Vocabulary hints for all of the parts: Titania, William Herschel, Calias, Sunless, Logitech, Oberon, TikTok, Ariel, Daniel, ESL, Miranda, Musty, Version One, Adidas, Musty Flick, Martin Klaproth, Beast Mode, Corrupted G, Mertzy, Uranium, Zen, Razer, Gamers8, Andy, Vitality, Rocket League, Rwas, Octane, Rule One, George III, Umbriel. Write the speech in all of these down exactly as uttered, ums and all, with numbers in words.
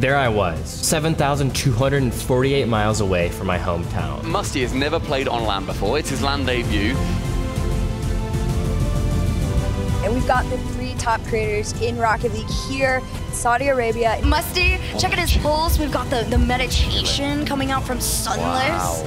There I was, seven thousand two hundred forty-eight miles away from my hometown. Musty has never played on land before. It's his land debut. And we've got the three top creators in Rocket League here, Saudi Arabia. Musty, check out his pulls. We've got the, the meditation coming out from Sunless. Wow.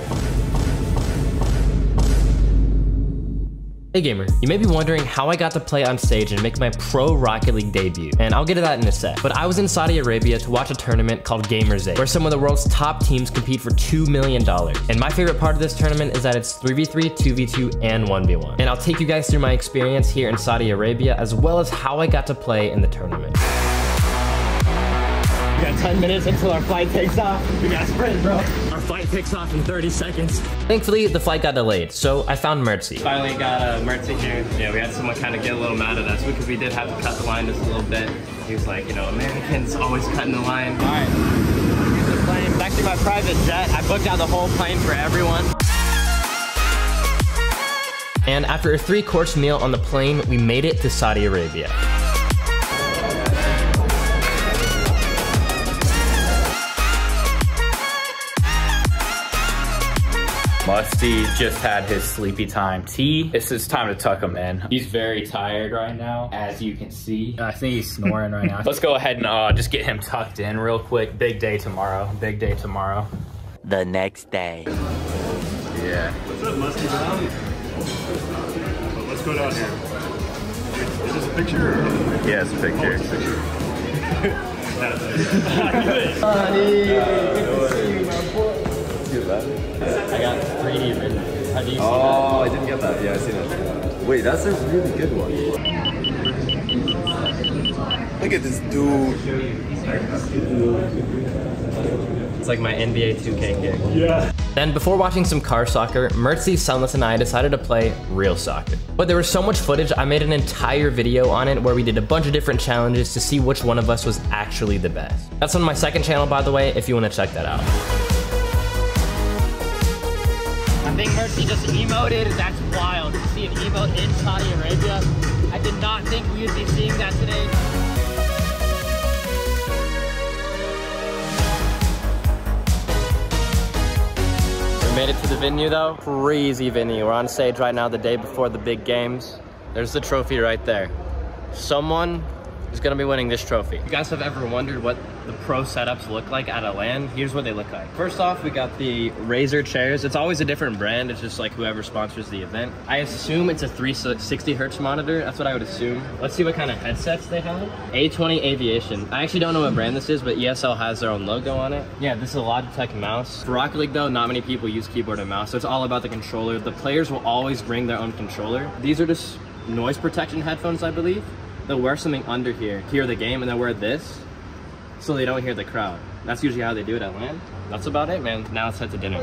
Hey gamer, you may be wondering how I got to play on stage and make my pro Rocket League debut, and I'll get to that in a sec. But I was in Saudi Arabia to watch a tournament called Gamers eight, where some of the world's top teams compete for two million dollars. And my favorite part of this tournament is that it's three v three, two v two, and one v one. And I'll take you guys through my experience here in Saudi Arabia, as well as how I got to play in the tournament. We got ten minutes until our flight takes off. We got sprint, bro. Our flight takes off in thirty seconds. Thankfully, the flight got delayed, so I found Mertzy. Finally got a Mertzy here. Yeah, we had someone kind of get a little mad at us because we did have to cut the line just a little bit. He was like, you know, Americans always cutting the line. All right, here's the plane. It's actually my private jet. I booked out the whole plane for everyone. And after a three-course meal on the plane, we made it to Saudi Arabia. Musty just had his sleepy time tea. It's his time to tuck him in. He's very tired right now, as you can see. I think he's snoring right now. Let's go ahead and uh, just get him tucked in real quick. Big day tomorrow. Big day tomorrow. The next day. Yeah. What's up, Musty? Um, let's go down here. Is this a picture? Yeah, it's a picture. Oh, it's a picture. Honey, good to see you, my boy. That. I got three D written. How do you see oh, that? I didn't get that. Yeah, I see that. Wait, that's a really good one. Look at this dude. It's like my N B A two K gig. Yeah. Then before watching some car soccer, Mertzy, Sunless, and I decided to play real soccer. But there was so much footage, I made an entire video on it where we did a bunch of different challenges to see which one of us was actually the best. That's on my second channel, by the way, if you want to check that out. I think Mertzy just emoted. That's wild. To see an emote in Saudi Arabia, I did not think we would be seeing that today. We made it to the venue though. Crazy venue. We're on stage right now the day before the big games. There's the trophy right there. Someone is going to be winning this trophy. You guys have ever wondered what the pro setups look like at a LAN? Here's what they look like. First off, we got the Razer chairs. It's always a different brand. It's just like whoever sponsors the event. I assume it's a three sixty hertz monitor. That's what I would assume. Let's see what kind of headsets they have. A twenty Aviation. I actually don't know what brand this is, but E S L has their own logo on it. Yeah, this is a Logitech mouse. For Rocket League though, not many people use keyboard and mouse, so it's all about the controller. The players will always bring their own controller. These are just noise protection headphones, I believe. They'll wear something under here, hear the game, and they'll wear this so they don't hear the crowd. That's usually how they do it at LAN. That's about it, man. Now it's time to dinner.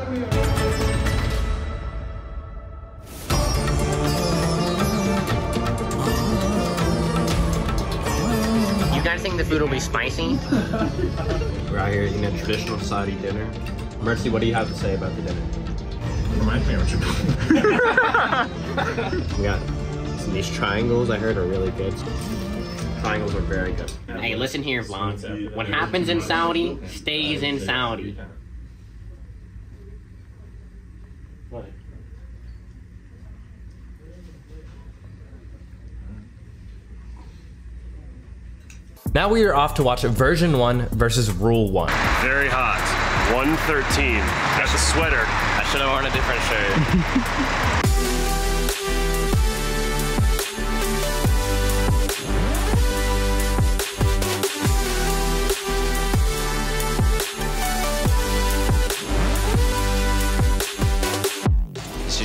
You guys think the food will be spicy? We're out here eating a traditional Saudi dinner. Mertzy, what do you have to say about the dinner? Remind me what you're doing. We got these triangles I heard are really good. Triangles are very good. Hey, listen here, blonde. What happens in Saudi stays in Saudi. What? Now we are off to watch Version One versus Rule One. Very hot. one thirteen. Got the sweater. I should have worn a different shirt.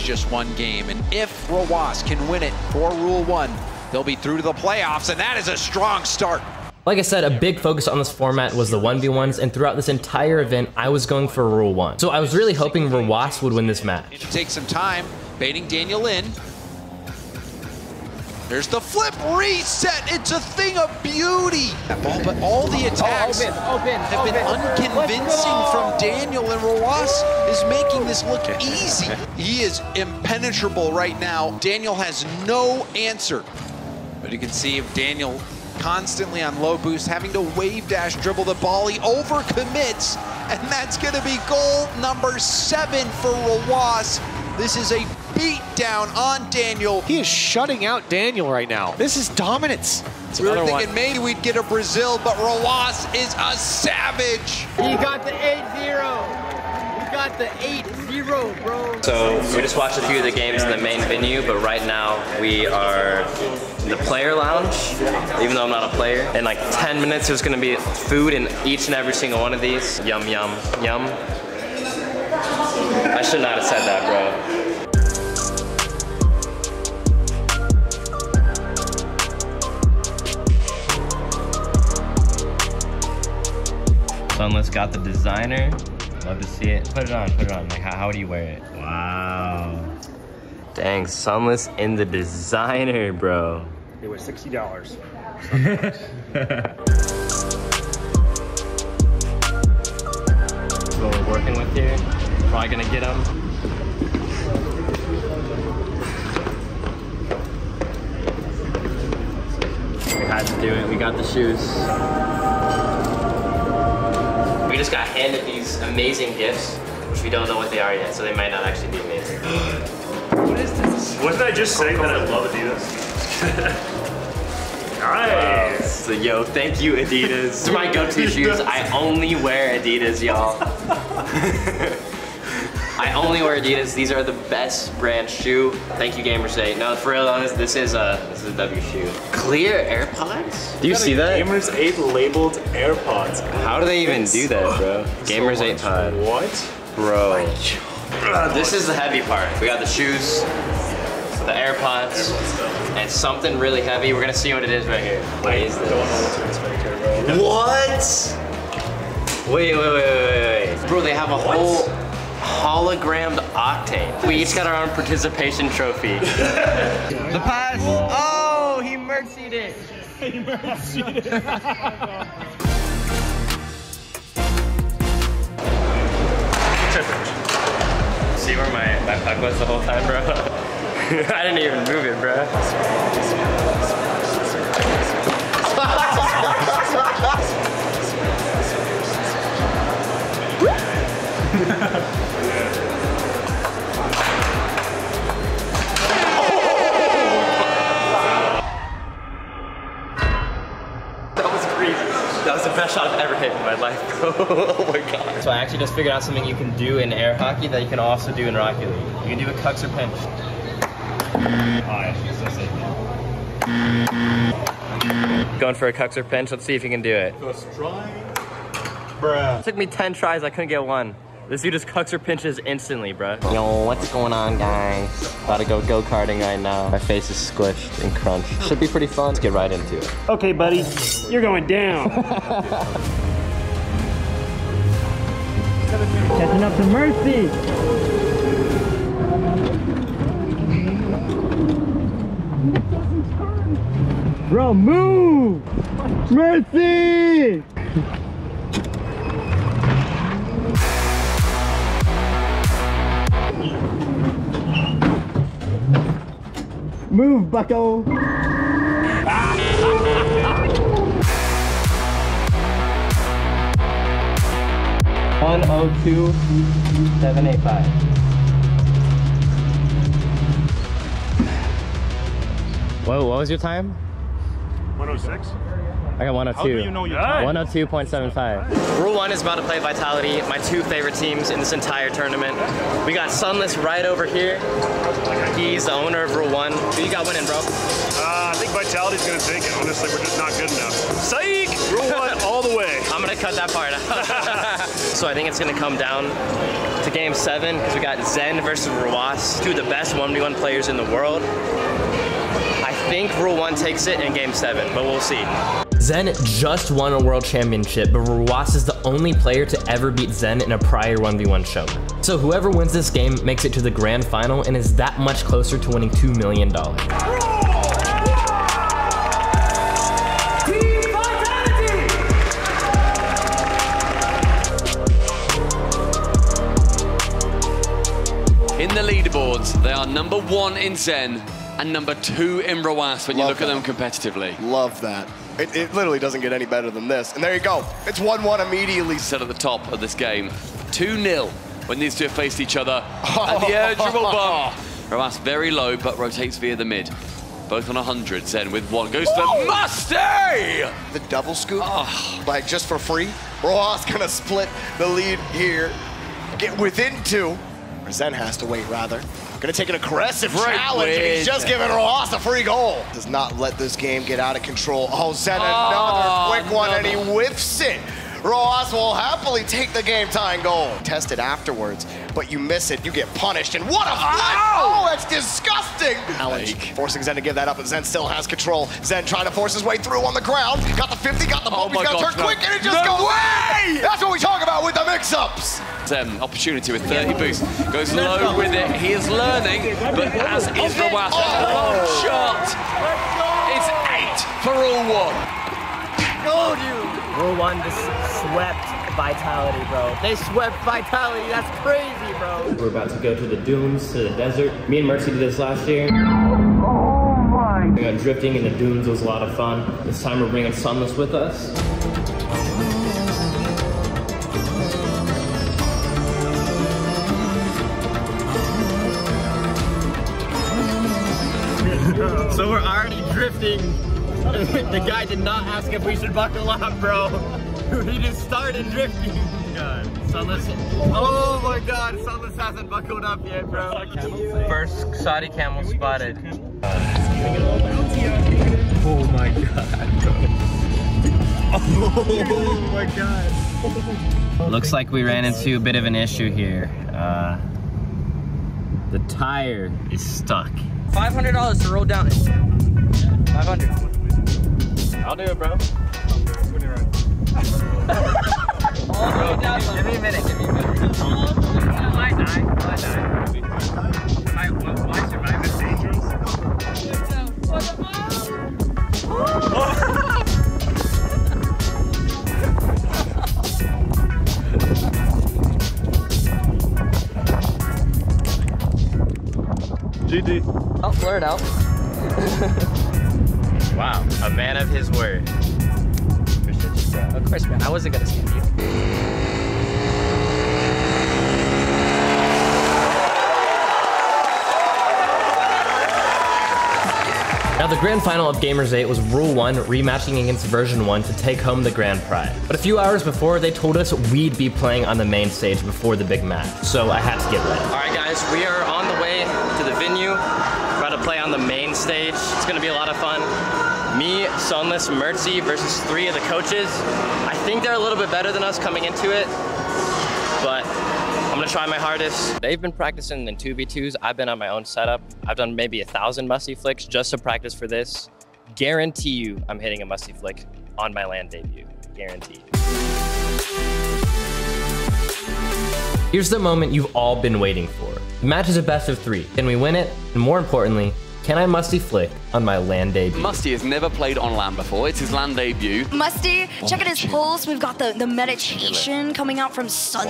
Just one game, and if Rwas can win it for Rule One, they'll be through to the playoffs, and that is a strong start. Like I said, a big focus on this format was the one v ones, and throughout this entire event, I was going for Rule One. So I was really hoping Rwas would win this match. It takes some time, baiting Daniel in. There's the flip reset. It's a thing of beauty. Ball, but all the attacks oh, oh, open, open, have been open, unconvincing from Daniel, and Rwas is making this look easy. He is impenetrable right now. Daniel has no answer. But you can see if Daniel constantly on low boost, having to wave dash dribble the ball. He overcommits, and that's going to be goal number seven for Rwas. This is a beat down on Daniel. He is shutting out Daniel right now. This is dominance. That's we were thinking one. Maybe we'd get a Brazil, but Rwas is a savage. He got the eight zero. Got the eight zero, bro. So we just watched a few of the games in the main venue, but right now we are in the player lounge, even though I'm not a player. In like ten minutes, there's gonna be food in each and every single one of these. Yum, yum, yum. I should not have said that, bro. Sunless got the designer. Love to see it. Put it on, put it on. Like, how, how do you wear it? Wow. Dang, Sunless in the designer, bro. It was sixty dollars. That's what we're working with here. Probably gonna get them. We had to do it. We got the shoes. We just got handed these amazing gifts, which we don't know what they are yet, so they might not actually be amazing. What is this? Wasn't I just saying that I love Adidas? Nice! Wow. So yo, thank you Adidas. These are my go-to shoes. I only wear Adidas, y'all. I only wear Adidas. These are the best brand shoe. Thank you, Gamers eight. No, for real, honest, this is a this is a W shoe. Clear AirPods? Do you see that? Gamers eight labeled AirPods. How do they even do that, bro? Gamers eight pod. What? Bro. This is the heavy part. We got the shoes, the AirPods, and something really heavy. We're gonna see what it is right here. What is this? What? Wait, wait, wait, wait, wait. Bro, they have a whole hologrammed Octane. We each got our own participation trophy. The pass. Oh, he Mertzy'd it. He Mertzy'd it. See where my, my puck was the whole time, bro? I didn't even move it, bro. Best shot I've ever hit in my life, bro. Oh my god. So I actually just figured out something you can do in air hockey that you can also do in Rocket League. You can do a cucks or pinch. Oh, going for a cucks or pinch. Let's see if you can do it. Just try. Bruh. It took me ten tries. I couldn't get one. This dude just cucks or pinches instantly, bro. Yo, what's going on, guys? About to go go-karting right now. My face is squished and crunched. Should be pretty fun. Let's get right into it. Okay, buddy. You're going down. Catching up to Mertzy. Bro, move! Mertzy! Move, bucko! one oh two seven eight five. Whoa, what was your time? one oh six? I got one oh two. How do you know your time? one oh two point seven five. Rule One is about to play Vitality, my two favorite teams in this entire tournament. We got Sunless right over here. He's the owner of Rule One. Who you got winning, bro? Uh, I think Vitality's gonna take it. Honestly, we're just not good enough. Psych! Rule One all the way. I'm gonna cut that part out. So I think it's gonna come down to game seven, because we got Zen versus Rwas, two of the best one v one players in the world. I think Rule One takes it in game seven, but we'll see. Zen just won a world championship, but Rwas is the only player to ever beat Zen in a prior one v one show. So whoever wins this game makes it to the grand final and is that much closer to winning two million dollars. In the leaderboards, they are number one in Zen and number two in Rwas when you look at them competitively. Love that. It, it literally doesn't get any better than this. And there you go. It's one one immediately. Set at the top of this game. two nil when these two have faced each other. And the air dribble bar. Rwas very low, but rotates via the mid. Both on one hundred, Zen with one. Goes Whoa. to Musty! The double scoop, oh. like just for free. Rwas gonna split the lead here. Get within two. Or Zen has to wait, rather. Gonna take an aggressive Great challenge, win. and he's just giving Rwas a free goal. Does not let this game get out of control. Oh, Zen, oh, another quick one, another. and he whiffs it. Rwas will happily take the game-tying goal. Test it afterwards, but you miss it, you get punished, and what a flip! Oh, that's disgusting! Like. Forcing Zen to give that up, but Zen still has control. Zen trying to force his way through on the ground. Got the fifty, got the bump, oh he's got to turn no. quick, and it just no goes way! That's what we talk about with the mix-ups! Um, opportunity with thirty boost. Goes low with it, he is learning, but as is Rwas, oh. one shot! It's eight for Rule One. Told you! Rule One just swept Vitality, bro. They swept Vitality, that's crazy, bro. We're about to go to the dunes, to the desert. Me and Mertzy did this last year. Oh my. We got drifting in the dunes, it was a lot of fun. This time we're bringing Sunless with us. So we're already drifting. The guy did not ask if we should buckle up, bro. He just started drifting. God, Sunless. Oh my God, Sunless hasn't buckled up yet, bro. First Saudi camel spotted. Oh my God. Oh my God. Looks like we ran into a bit of an issue here. Uh, the tire is stuck. five hundred dollars to roll down it. five hundred dollars. I'll do it, bro. I'll do it when you're right. Bro, give me a minute, give me a minute. Will I die? Will I die? Will I survive this dangerous? What the fuck? G G. Oh, blur it out. Wow, a man of his word. Of course, man. I wasn't gonna stand you. Now, the grand final of Gamers eight was Rule One rematching against Version One to take home the grand prize. But a few hours before, they told us we'd be playing on the main stage before the big match, so I had to get ready. All right, guys, we are on the way to the venue. We're about to play on the main stage. It's gonna be a lot of fun. Me, Sunless, Mertzy versus three of the coaches. I think they're a little bit better than us coming into it, but I'm gonna try my hardest. They've been practicing in two v twos. I've been on my own setup. I've done maybe a thousand Musty Flicks just to practice for this. Guarantee you I'm hitting a Musty Flick on my LAN debut. Guaranteed. Here's the moment you've all been waiting for. The match is a best of three. Can we win it? And more importantly, can I Musty Flick on my LAN debut? Musty has never played on LAN before. It's his LAN debut. Musty, oh, check out his pulse. We've got the, the meditation coming out from Sunless.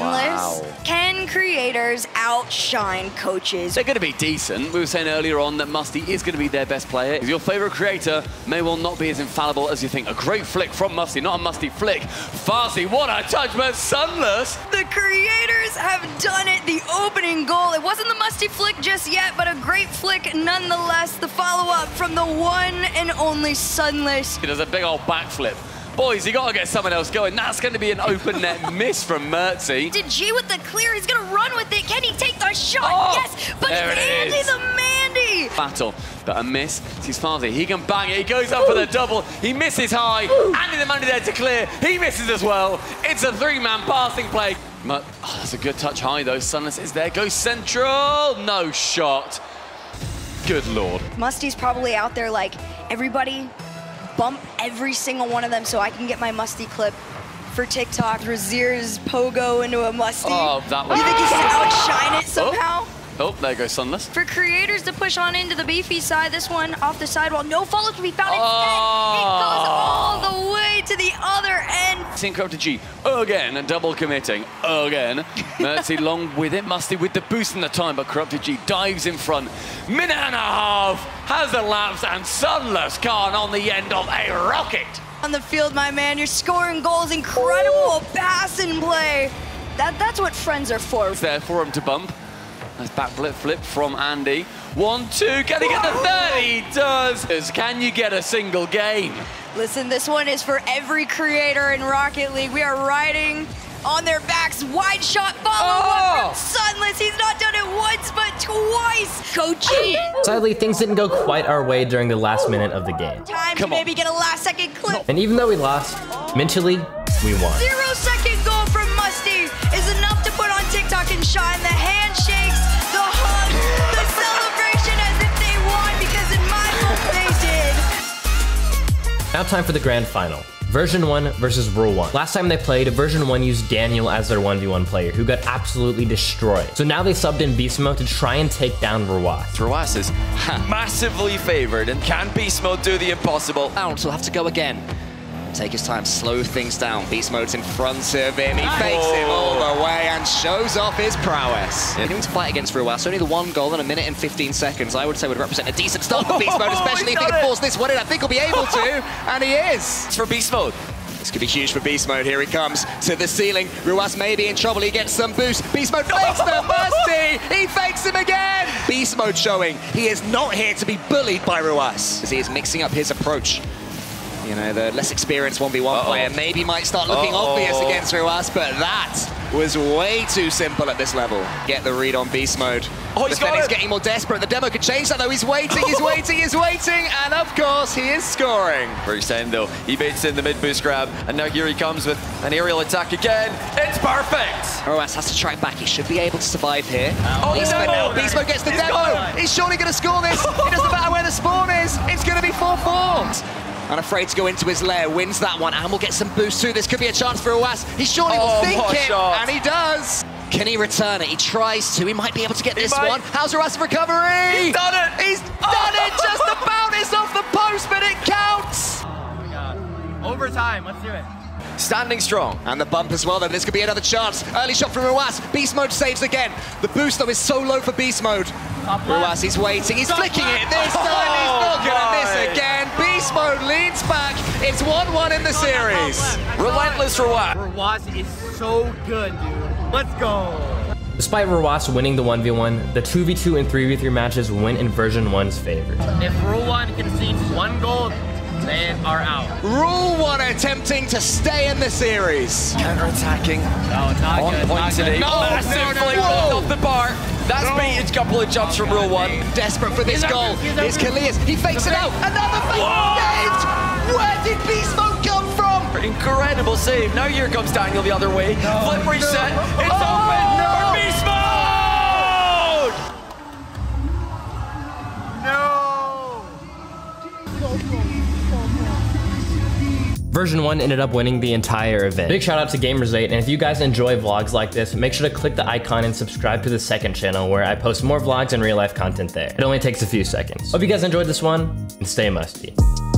Wow. Can creators outshine coaches? They're going to be decent. We were saying earlier on that Musty is going to be their best player. Your favorite creator may well not be as infallible as you think. A great flick from Musty, not a Musty Flick. Farsi, what a touch, man. Sunless. The creators have done it. The opening goal. It wasn't the Musty Flick just yet, but a great flick nonetheless. The follow-up from the one and only Sunless. He does a big old backflip. Boys, you gotta get someone else going. That's gonna be an open net miss from Mertzy. Did G with the clear, he's gonna run with it. Can he take the shot? Oh, yes, but it's it Andy is. the Mandy. Battle, but a miss. He's Farsi, he can bang it. He goes up Ooh. for the double. He misses high. Ooh. Andy the Mandy there to clear. He misses as well. It's a three-man passing play. Oh, that's a good touch high though. Sunless is there. Goes central. No shot. Good Lord. Musty's probably out there like, everybody bump every single one of them so I can get my Musty clip for TikTok. Razer's pogo into a Musty. Oh, that was... You think he's gonna outshine it somehow? Oh, oh, there goes Sunless. For creators to push on into the beefy side, this one off the sidewall. No follow to be found. Instead, oh. it goes all the way to the other end. Seeing Corrupted G again, and double committing again. Mertzy long with it, Musty with the boost in the time, but Corrupted G dives in front. Minute and a half has elapsed, and Sunless Khan on the end of a rocket. on the field, my man. You're scoring goals, incredible pass and play. That, that's what friends are for. It's there for him to bump. Nice back flip, flip from Andy. One, two, can he get the third? He does. Can you get a single game? Listen, this one is for every creator in Rocket League. We are riding on their backs. Wide shot, follow oh. up from Sunless. He's not done it once, but twice. Go G. Sadly, things didn't go quite our way during the last minute of the game. Time Come to on. maybe get a last second clip. And even though we lost, mentally, we won. Zero second goal from Musty is enough to put on TikTok and shine. The handshakes, the hugs, the celebration as if they won, because in my book, they did. Now time for the grand final. Version One versus Rule One. Last time they played, Version One used Daniel as their one v one player, who got absolutely destroyed. So now they subbed in Beast Mode to try and take down Rwas. Rwas is massively favored, and can Beast Mode do the impossible? Bounce will have to go again. Take his time, slow things down. Beast Mode's in front of him. He oh. fakes him all the way and shows off his prowess. Continuing to fight against Rwas, only the one goal in a minute and fifteen seconds, I would say, would represent a decent start for Beast Mode, especially if he can force this one in. I think he'll be able to, and he is. It's for Beast Mode. This could be huge for Beast Mode. Here he comes to the ceiling. Rwas may be in trouble. He gets some boost. Beast Mode fakes the Musty. He fakes him again. Beast Mode showing he is not here to be bullied by Rwas, as he is mixing up his approach. You know, the less experienced one v one uh -oh. player maybe might start looking uh -oh. obvious against Rwas, but that was way too simple at this level. Get the read on Beast Mode. Oh, he's but got then him. He's getting more desperate. The demo could change that, though. He's waiting, he's waiting, he's waiting, and of course, he is scoring. Bruce end, though. He baits in the mid-boost grab, and now here he comes with an aerial attack again. It's perfect! Rwas has to track back. He should be able to survive here. Oh, Beast Mode no. now. Beast Mode gets the he's demo. He's surely going to score this. It doesn't matter where the spawn is. It's going to be four four. Unafraid to go into his lair, wins that one, and will get some boost too. This could be a chance for Rwas. He surely oh, will sink it, shot. and he does. Can he return it? He tries to. He might be able to get he this might. one. How's Rwas' recovery? He's done it. He's oh. done it. Just about. It's off the post, but it counts. Oh my God. Overtime. Let's do it. Standing strong. And the bump as well, then. This could be another chance. Early shot from Rwas. Beast Mode saves again. The boost, though, is so low for Beast Mode. Rwas, he's waiting. He's Stop flicking it. This time oh, he's looking at this again. Beast Mode leans back. It's one one in the series. Relentless Rwas. Rwas is so good, dude. Let's go. Despite Rwas winning the one v one, the two v two and three v three matches went in Version One's favor. If Rule One concedes one goal, they are out. Rule One attempting to stay in the series. Counter-attacking. No, not On good. point today. No, massively no, no, no. off the bar. That's no. beat. It's a couple of jumps oh, from Rule One. Name. Desperate for this he's goal. Here's Calias. He fakes it out. Another fake saved. Where did Beast Mode come from? Incredible save. Now here comes Daniel the other way. No. Flip reset. No. It's oh, open no. for Beast Mode. No. Version One ended up winning the entire event. Big shout out to Gamers eight, and if you guys enjoy vlogs like this, make sure to click the icon and subscribe to the second channel, where I post more vlogs and real life content there. It only takes a few seconds. Hope you guys enjoyed this one, and stay musty.